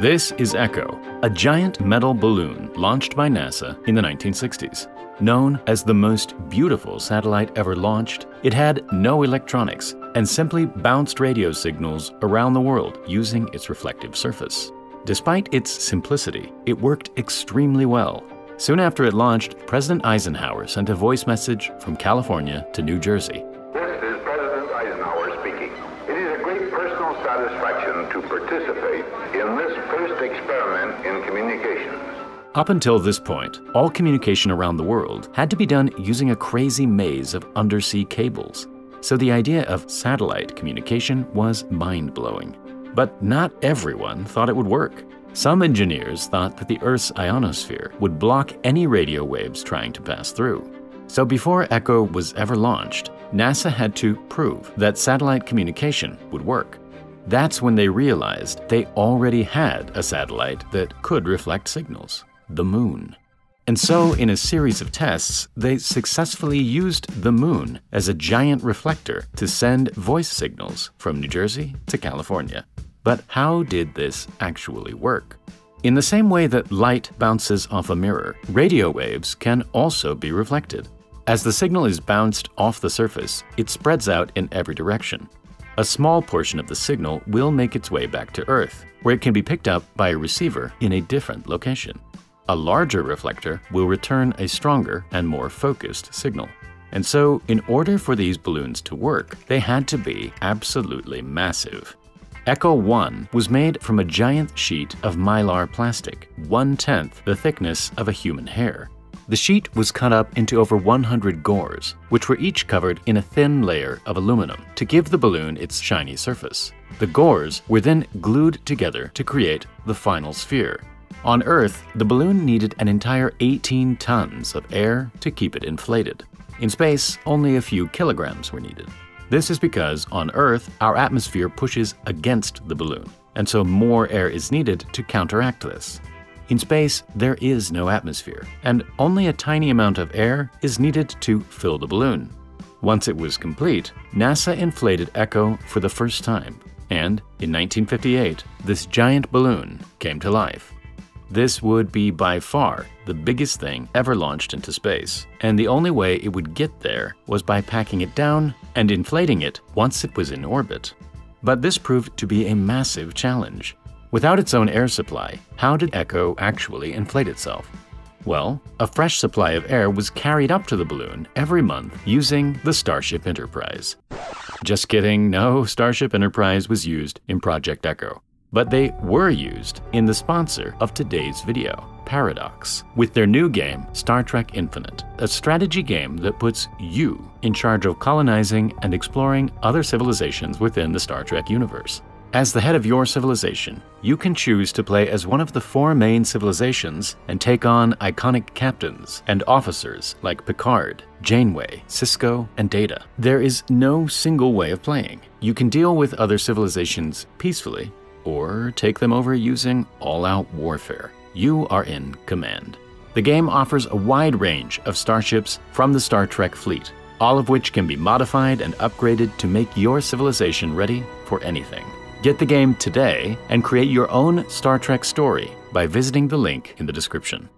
This is Echo, a giant metal balloon launched by NASA in the 1960s. Known as the most beautiful satellite ever launched, it had no electronics and simply bounced radio signals around the world using its reflective surface. Despite its simplicity, it worked extremely well. Soon after it launched, President Eisenhower sent a voice message from California to New Jersey. This is President Eisenhower speaking. It is a great personal satisfaction to participate in this first experiment in communications. Up until this point, all communication around the world had to be done using a crazy maze of undersea cables. So the idea of satellite communication was mind-blowing. But not everyone thought it would work. Some engineers thought that the Earth's ionosphere would block any radio waves trying to pass through. So before Echo was ever launched, NASA had to prove that satellite communication would work. That's when they realized they already had a satellite that could reflect signals, the Moon. And so, in a series of tests, they successfully used the Moon as a giant reflector to send voice signals from New Jersey to California. But how did this actually work? In the same way that light bounces off a mirror, radio waves can also be reflected. As the signal is bounced off the surface, it spreads out in every direction. A small portion of the signal will make its way back to Earth, where it can be picked up by a receiver in a different location. A larger reflector will return a stronger and more focused signal. And so, in order for these balloons to work, they had to be absolutely massive. Echo 1 was made from a giant sheet of mylar plastic, 1/10 the thickness of a human hair. The sheet was cut up into over 100 gores, which were each covered in a thin layer of aluminum to give the balloon its shiny surface. The gores were then glued together to create the final sphere. On Earth, the balloon needed an entire 18 tons of air to keep it inflated. In space, only a few kilograms were needed. This is because, on Earth, our atmosphere pushes against the balloon, and so more air is needed to counteract this. In space, there is no atmosphere, and only a tiny amount of air is needed to fill the balloon. Once it was complete, NASA inflated Echo for the first time, and in 1958, this giant balloon came to life. This would be by far the biggest thing ever launched into space, and the only way it would get there was by packing it down and inflating it once it was in orbit. But this proved to be a massive challenge. Without its own air supply, how did Echo actually inflate itself? Well, a fresh supply of air was carried up to the balloon every month using the Starship Enterprise. Just kidding, no Starship Enterprise was used in Project Echo. But they were used in the sponsor of today's video, Paradox, with their new game, Star Trek Infinite, a strategy game that puts you in charge of colonizing and exploring other civilizations within the Star Trek universe. As the head of your civilization, you can choose to play as one of the four main civilizations and take on iconic captains and officers like Picard, Janeway, Sisko, and Data. There is no single way of playing. You can deal with other civilizations peacefully, or take them over using all-out warfare. You are in command. The game offers a wide range of starships from the Star Trek fleet, all of which can be modified and upgraded to make your civilization ready for anything. Get the game today and create your own Star Trek story by visiting the link in the description.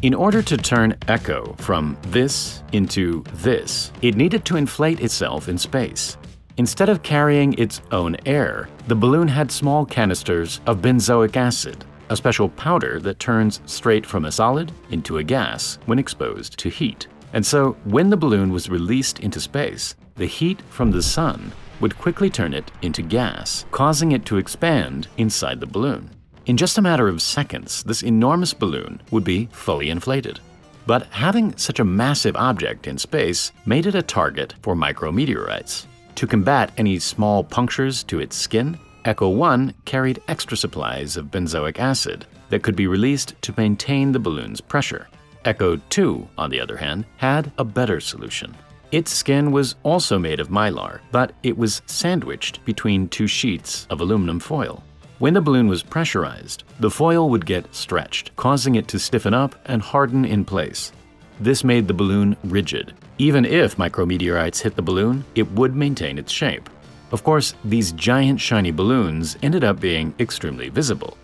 In order to turn Echo from this into this, it needed to inflate itself in space. Instead of carrying its own air, the balloon had small canisters of benzoic acid, a special powder that turns straight from a solid into a gas when exposed to heat. And so, when the balloon was released into space, the heat from the sun would quickly turn it into gas, causing it to expand inside the balloon. In just a matter of seconds, this enormous balloon would be fully inflated. But having such a massive object in space made it a target for micrometeorites. To combat any small punctures to its skin, Echo 1 carried extra supplies of benzoic acid that could be released to maintain the balloon's pressure. Echo 2, on the other hand, had a better solution. Its skin was also made of mylar, but it was sandwiched between two sheets of aluminum foil. When the balloon was pressurized, the foil would get stretched, causing it to stiffen up and harden in place. This made the balloon rigid. Even if micrometeorites hit the balloon, it would maintain its shape. Of course, these giant shiny balloons ended up being extremely visible.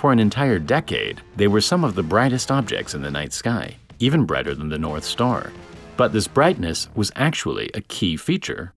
For an entire decade, they were some of the brightest objects in the night sky, even brighter than the North Star. But this brightness was actually a key feature.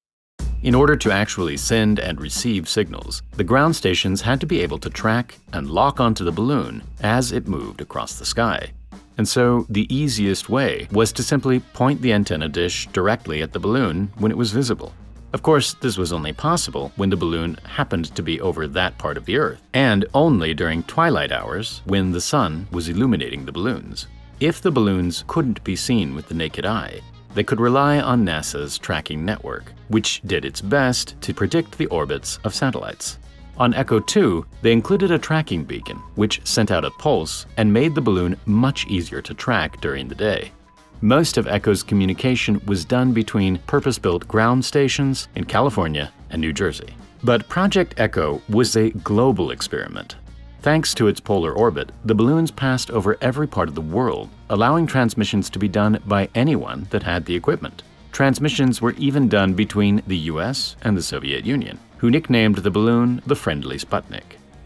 In order to actually send and receive signals, the ground stations had to be able to track and lock onto the balloon as it moved across the sky. And so the easiest way was to simply point the antenna dish directly at the balloon when it was visible. Of course, this was only possible when the balloon happened to be over that part of the Earth, and only during twilight hours when the sun was illuminating the balloons. If the balloons couldn't be seen with the naked eye, they could rely on NASA's tracking network, which did its best to predict the orbits of satellites. On Echo 2, they included a tracking beacon, which sent out a pulse and made the balloon much easier to track during the day. Most of Echo's communication was done between purpose-built ground stations in California and New Jersey. But Project Echo was a global experiment. Thanks to its polar orbit, the balloons passed over every part of the world, allowing transmissions to be done by anyone that had the equipment. Transmissions were even done between the US and the Soviet Union, who nicknamed the balloon the Friendly Sputnik.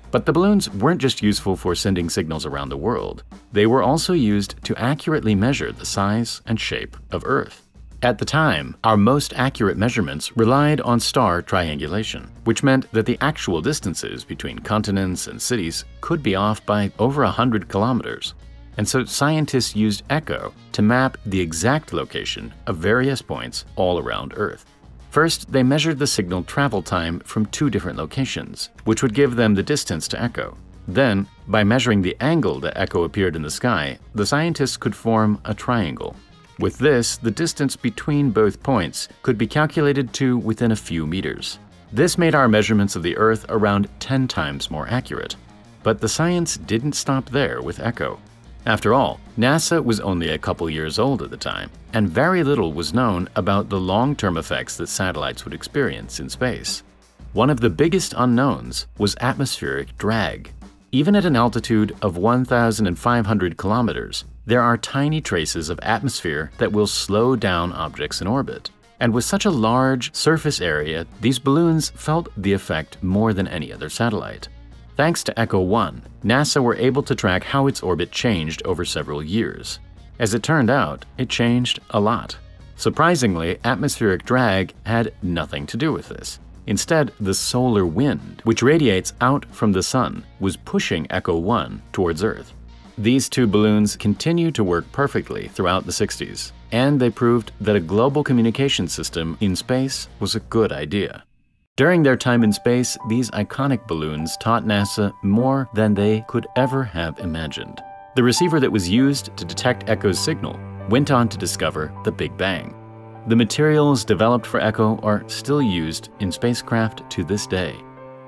But the balloons weren't just useful for sending signals around the world. They were also used to accurately measure the size and shape of Earth. At the time, our most accurate measurements relied on star triangulation, which meant that the actual distances between continents and cities could be off by over 100 kilometers. And so scientists used Echo to map the exact location of various points all around Earth. First, they measured the signal travel time from two different locations, which would give them the distance to Echo. Then, by measuring the angle that Echo appeared in the sky, the scientists could form a triangle. With this, the distance between both points could be calculated to within a few meters. This made our measurements of the Earth around 10 times more accurate. But the science didn't stop there with Echo. After all, NASA was only a couple years old at the time, and very little was known about the long-term effects that satellites would experience in space. One of the biggest unknowns was atmospheric drag. Even at an altitude of 1,500 kilometers, there are tiny traces of atmosphere that will slow down objects in orbit. And with such a large surface area, these balloons felt the effect more than any other satellite. Thanks to Echo 1, NASA were able to track how its orbit changed over several years. As it turned out, it changed a lot. Surprisingly, atmospheric drag had nothing to do with this. Instead, the solar wind, which radiates out from the sun, was pushing Echo 1 towards Earth. These two balloons continued to work perfectly throughout the 60s, and they proved that a global communication system in space was a good idea. During their time in space, these iconic balloons taught NASA more than they could ever have imagined. The receiver that was used to detect Echo's signal went on to discover the Big Bang. The materials developed for Echo are still used in spacecraft to this day.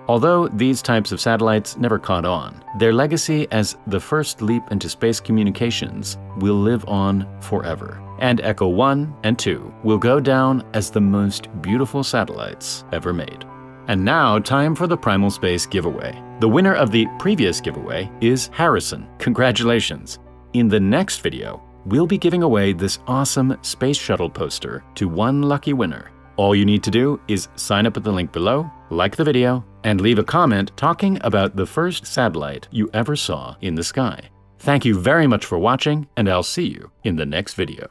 Although these types of satellites never caught on, their legacy as the first leap into space communications will live on forever. And Echo 1 and 2 will go down as the most beautiful satellites ever made. And now, time for the Primal Space giveaway. The winner of the previous giveaway is Harrison. Congratulations! In the next video, we'll be giving away this awesome Space Shuttle poster to one lucky winner. All you need to do is sign up at the link below, like the video, and leave a comment talking about the first satellite you ever saw in the sky. Thank you very much for watching, and I'll see you in the next video.